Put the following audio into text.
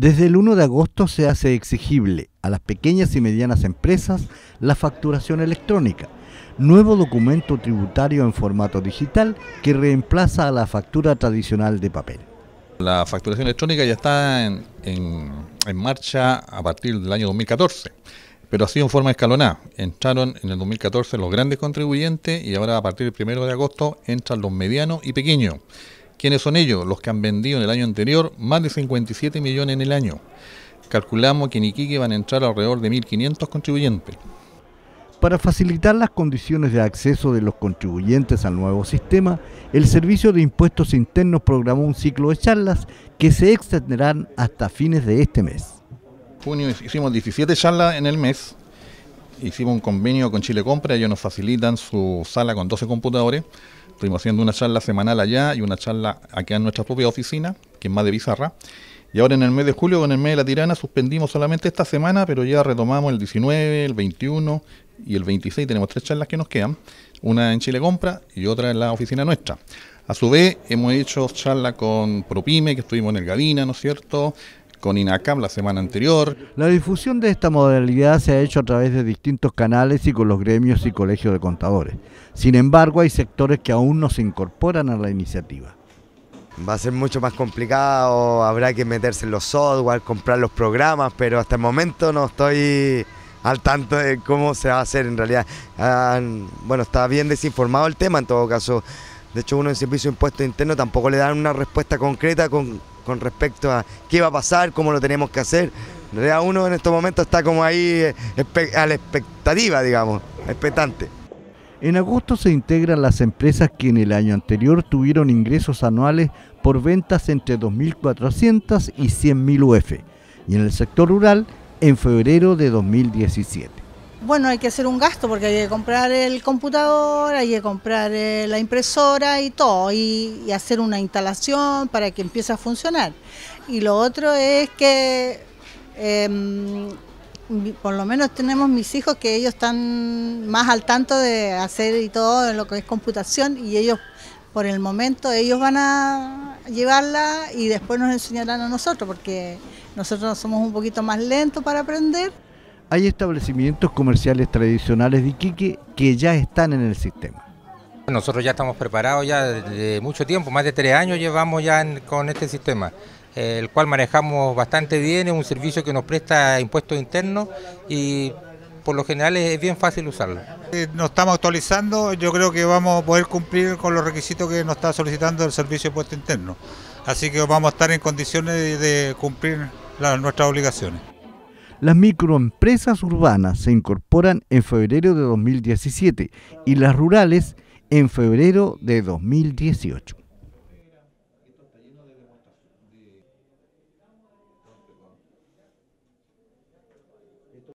Desde el 1 de agosto se hace exigible a las pequeñas y medianas empresas la facturación electrónica, nuevo documento tributario en formato digital que reemplaza a la factura tradicional de papel. La facturación electrónica ya está en marcha a partir del año 2014, pero ha sido en forma escalonada. Entraron en el 2014 los grandes contribuyentes y ahora a partir del 1 de agosto entran los medianos y pequeños. ¿Quiénes son ellos? Los que han vendido en el año anterior más de 57 millones en el año. Calculamos que en Iquique van a entrar alrededor de 1.500 contribuyentes. Para facilitar las condiciones de acceso de los contribuyentes al nuevo sistema, el Servicio de Impuestos Internos programó un ciclo de charlas que se extenderán hasta fines de este mes. En junio hicimos 17 charlas en el mes. Hicimos un convenio con Chile Compra, ellos nos facilitan su sala con 12 computadores. Estuvimos haciendo una charla semanal allá y una charla acá en nuestra propia oficina, que es más de pizarra. Y ahora en el mes de julio, con el mes de La Tirana, suspendimos solamente esta semana, pero ya retomamos el 19, el 21 y el 26. Tenemos tres charlas que nos quedan, una en Chile Compra y otra en la oficina nuestra. A su vez, hemos hecho charla con Propime, que estuvimos en el Gabina, ¿no es cierto?, con INACAM la semana anterior. La difusión de esta modalidad se ha hecho a través de distintos canales y con los gremios y colegios de contadores. Sin embargo, hay sectores que aún no se incorporan a la iniciativa. Va a ser mucho más complicado, habrá que meterse en los software, comprar los programas, pero hasta el momento no estoy al tanto de cómo se va a hacer en realidad. Bueno, está bien desinformado el tema en todo caso. De hecho, uno en Servicio de Impuestos Internos tampoco le dan una respuesta concreta con respecto a qué va a pasar, cómo lo tenemos que hacer. En realidad uno en estos momentos está como ahí a la expectativa, digamos, expectante. En agosto se integran las empresas que en el año anterior tuvieron ingresos anuales por ventas entre 2.400 y 100.000 UF, y en el sector rural en febrero de 2017. Bueno, hay que hacer un gasto porque hay que comprar el computador, hay que comprar la impresora y todo, y hacer una instalación para que empiece a funcionar. Y lo otro es que, por lo menos tenemos mis hijos que ellos están más al tanto de hacer y todo en lo que es computación, y ellos por el momento ellos van a llevarla y después nos enseñarán a nosotros, porque nosotros somos un poquito más lentos para aprender. Hay establecimientos comerciales tradicionales de Iquique que ya están en el sistema. Nosotros ya estamos preparados ya desde mucho tiempo, más de 3 años llevamos ya con este sistema, el cual manejamos bastante bien, es un servicio que nos presta Impuestos Internos y por lo general es bien fácil usarlo. Nos estamos actualizando, yo creo que vamos a poder cumplir con los requisitos que nos está solicitando el Servicio de Impuestos Internos, así que vamos a estar en condiciones de cumplir nuestras obligaciones. Las microempresas urbanas se incorporan en febrero de 2017 y las rurales en febrero de 2018.